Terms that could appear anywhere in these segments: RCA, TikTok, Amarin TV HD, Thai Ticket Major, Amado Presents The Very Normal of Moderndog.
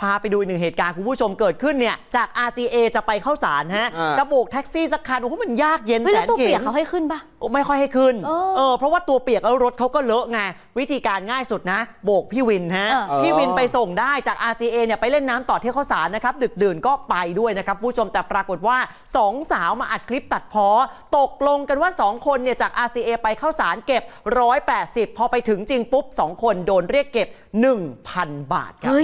พาไปดูหนึ่งเหตุการณ์คุณผู้ชมเกิดขึ้นเนี่ยจาก RCA จะไปเข้าสารฮะจะโบกแท็กซี่สักคันโอ้โหมันยากเย็นแสนเข็ญเขาให้ขึ้นปะไม่ค่อยให้ขึ้นเพราะว่าตัวเปียกแล้วรถเขาก็เลอะไงวิธีการง่ายสุดนะโบกพี่วินฮะพี่วินไปส่งได้จาก RCA เนี่ยไปเล่นน้ำต่อที่เข้าสารนะครับดึกดื่นก็ไปด้วยนะครับผู้ชมแต่ปรากฏว่า2สาวมาอัดคลิปตัดพ้อตกลงกันว่า2คนเนี่ยจาก RCA ไปเข้าสารเก็บ180พอไปถึงจริงปุ๊บ2คนโดนเรียกเก็บ 1,000 บาทครับ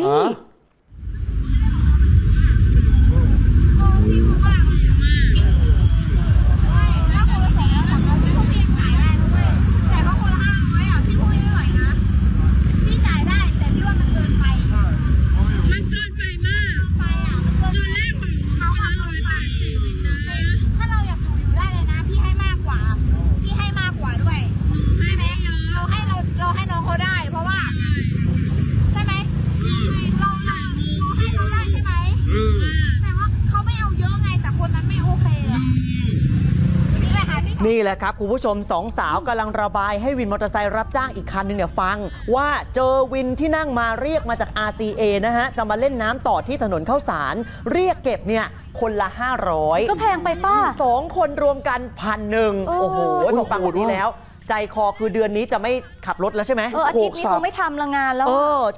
นี่แหละครับคุณผู้ชมสองสาวกำลังระบายให้วินมอเตอร์ไซค์รับจ้างอีกคันหนึ่งเนี่ยฟังว่าเจอวินที่นั่งมาเรียกมาจาก RCA นะฮะจะมาเล่นน้ำต่อที่ถนนเข้าสารเรียกเก็บเนี่ยคนละ500ก็แพงไปป้า2คนรวมกัน1,100โอ้โหพอฟังแบบนี้แล้วใจคอคือเดือนนี้จะไม่ขับรถแล้วใช่ไหมอาทิตย์นี้คงไม่ทำงานแล้ว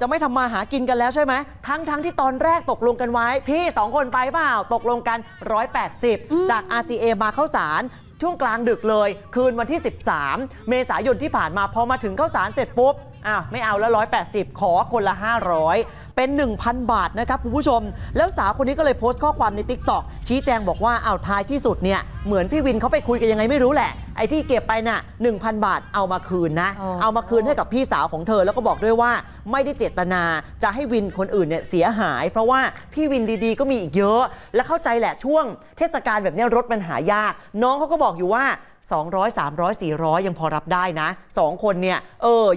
จะไม่ทำมาหากินกันแล้วใช่ไหมทั้งที่ตอนแรกตกลงกันไว้พี่2คนไปเปล่าตกลงกัน180จาก RCA มาเข้าสารช่วงกลางดึกเลยคืนวันที่13เมษายนที่ผ่านมาพอมาถึงเข้าสารเสร็จปุ๊บไม่เอาแล้ว180ขอคนละ500เป็น 1,000 บาทนะครับคุณผู้ชมแล้วสาวคนนี้ก็เลยโพสต์ข้อความใน TikTok ชี้แจงบอกว่าท้ายที่สุดเนี่ยเหมือนพี่วินเขาไปคุยกันยังไงไม่รู้แหละไอ้ที่เก็บไปน่ะ 1,000 บาทเอามาคืนนะเอามาคืนให้กับพี่สาวของเธอแล้วก็บอกด้วยว่าไม่ได้เจตนาจะให้วินคนอื่นเนี่ยเสียหายเพราะว่าพี่วินดีๆก็มีอีกเยอะและเข้าใจแหละช่วงเทศกาลแบบนี้รถมันหายากน้องเขาก็บอกอยู่ว่า200 300 400ยังพอรับได้นะ2คนเนี่ย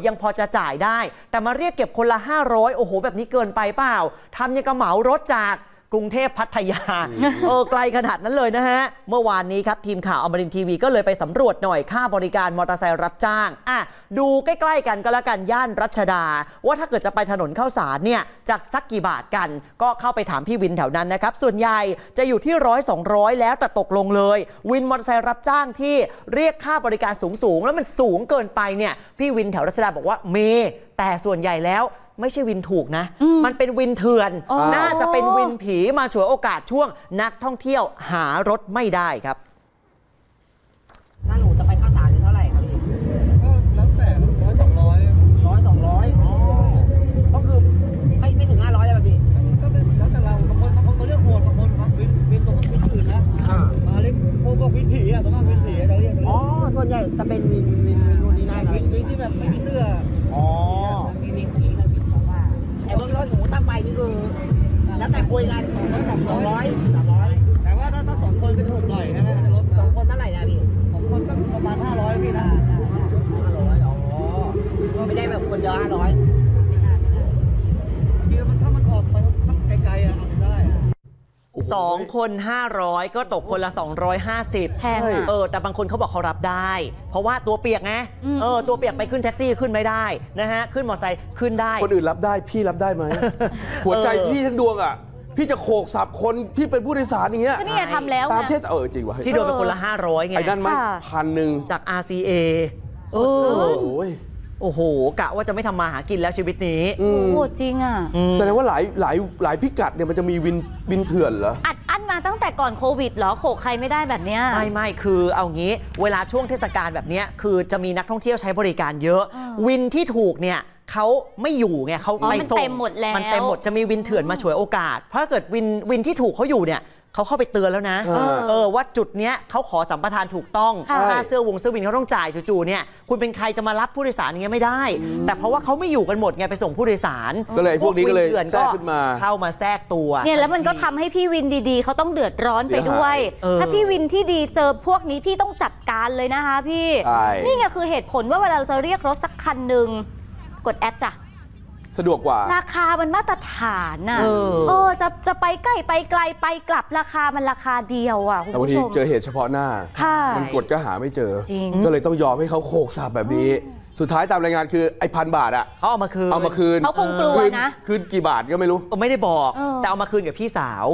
ยังพอจะจ่ายได้แต่มาเรียกเก็บคนละ500โอ้โหแบบนี้เกินไปเปล่าทำยังกระเหมารถจากกรุงเทพพัทยาไกลขนาดนั้นเลยนะฮะเมื่อวานนี้ครับทีมข่าวอมรินทร์ทีวีก็เลยไปสำรวจหน่อยค่าบริการมอเตอร์ไซค์รับจ้างดูใกล้ๆกันก็แล้วกันย่านรัชดาว่าถ้าเกิดจะไปถนนเข้าสารเนี่ยจะสักกี่บาทกันก็เข้าไปถามพี่วินแถวนั้นนะครับส่วนใหญ่จะอยู่ที่100 200แล้วแต่ตกลงเลยวินมอเตอร์ไซค์รับจ้างที่เรียกค่าบริการสูงแล้วมันสูงเกินไปเนี่ยพี่วินแถวรัชดาบอกว่ามีแต่ส่วนใหญ่แล้วไม่ใช่วินถูกนะ มันเป็นวินเถื่อนน่าจะเป็นวินผีมาฉวยโอกาสช่วงนักท่องเที่ยวหารถไม่ได้ครับถ้าหนูจะไปเข้าสารเท่าไหร่ครับพี่แล้วแต่100 200อ๋อก็คือไม่ถึง500เลยพี่ก็แล้วแต่เราบางคนเขาเรียกโหดบางคนครับวินตกวินอื่นนะมาเรียกพวกวินผีอะตัวมากวินผีเราเรียกอ๋อส่วนใหญ่จะเป็นวินรุ่นนี้นะวินที่แบบไม่มีเสื้ออ๋อแต่ว่ารถหนูถ้าไปนี่คือแล้วแต่คุยกัน200 300แต่ว่าถ้า2 คนก็ถูกหน่อยนะรถ2 คนเท่าไหร่นะพี่2 คนก็ประมาณ500พี่นะ500อ๋อไม่ได้แบบคนเดียว500คือมันถ้ามันออกไปไกลๆอ่ะเอาได้2 คน500ก็ตกคนละ250แพงแต่บางคนเขาบอกเขารับได้เพราะว่าตัวเปียกไงตัวเปียกไปขึ้นแท็กซี่ขึ้นไม่ได้นะฮะขึ้นมอเตอร์ไซค์ขึ้นได้คนอื่นรับได้พี่รับได้ไหมหัวใจพี่ทั้งดวงอ่ะพี่จะโขกสับคนที่เป็นผู้โดยสารอย่างเงี้ยนี่ทำแล้วตามเทศจริงวะที่โดนเป็นคนละ500ไงไอ้นั่นมัน1,000จาก RCA โอ้โหกะว่าจะไม่ทำมาหากินแล้วชีวิตนี้โอ้โหจริงอ่ะแสดงว่าหลายพิกัดเนี่ยมันจะมีวินเถื่อนเหรออัดอั้นมาตั้งแต่ก่อนโควิดเหรอโขกใครไม่ได้แบบเนี้ยไม่คือเอางี้เวลาช่วงเทศกาลแบบเนี้ยคือจะมีนักท่องเที่ยวใช้บริการเยอะวินที่ถูกเนี่ยเขาไม่อยู่ไงเขาไปส่งมันเต็มหมดจะมีวินเถื่อนมาฉวยโอกาสเพราะเกิดวินที่ถูกเขาอยู่เนี่ยเขาเข้าไปเตือนแล้วนะว่าจุดเนี้ยเขาขอสัมปทานถูกต้องค่าเสื้อวินเขาต้องจ่ายจู่ๆเนี่ยคุณเป็นใครจะมารับผู้โดยสารอย่างเงี้ยไม่ได้แต่เพราะว่าเขาไม่อยู่กันหมดไงไปส่งผู้โดยสารก็เลยพวกนี้ก็เลยแทรกขึ้นมาเข้ามาแทรกตัวเนี่ยแล้วมันก็ทำให้พี่วินดีๆเขาต้องเดือดร้อนไปด้วยถ้าพี่วินที่ดีเจอพวกนี้พี่ต้องจัดการเลยนะคะพี่นี่ไงคือเหตุผลว่าเวลาเราจะเรียกรถสักคันหนึ่งกดแอปจ้ะ สะดวกกว่าราคามันมาตรฐานน่ะจะไปใกล้ไปไกลไปกลับราคามันราคาเดียวอ่ะแต่บางทีเจอเหตุเฉพาะหน้ามันกดก็หาไม่เจอก็เลยต้องยอมให้เขาโขกสับแบบนี้สุดท้ายตามรายงานคือไอ้1,000 บาทอ่ะเขาเอามาคืนเขาคงกลัวนะคืนกี่บาทก็ไม่รู้ไม่ได้บอกแต่เอามาคืนกับพี่สาว